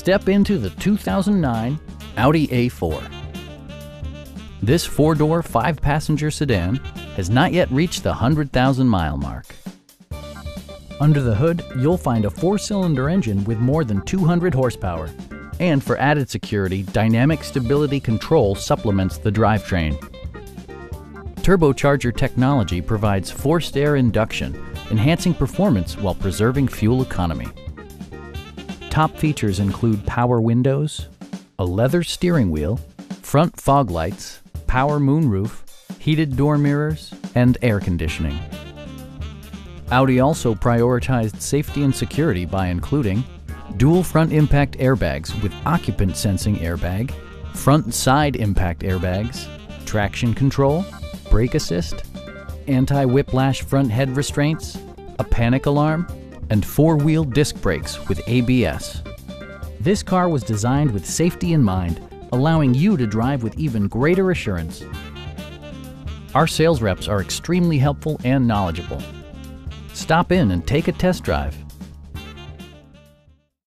step into the 2009 Audi A4. This four-door, five-passenger sedan has not yet reached the 100,000-mile mark. Under the hood, you'll find a four-cylinder engine with more than 200 horsepower. And for added security, Dynamic Stability Control supplements the drivetrain. Turbocharger technology provides forced air induction, enhancing performance while preserving fuel economy. Top features include power windows, a leather steering wheel, front fog lights, power moonroof, heated door mirrors, and air conditioning. Audi also prioritized safety and security by including dual front impact airbags with occupant sensing airbag, front side impact airbags, traction control, brake assist, anti-whiplash front head restraints, a panic alarm, and four-wheel disc brakes with ABS. This car was designed with safety in mind, allowing you to drive with even greater assurance. Our sales reps are extremely helpful and knowledgeable. Stop in and take a test drive.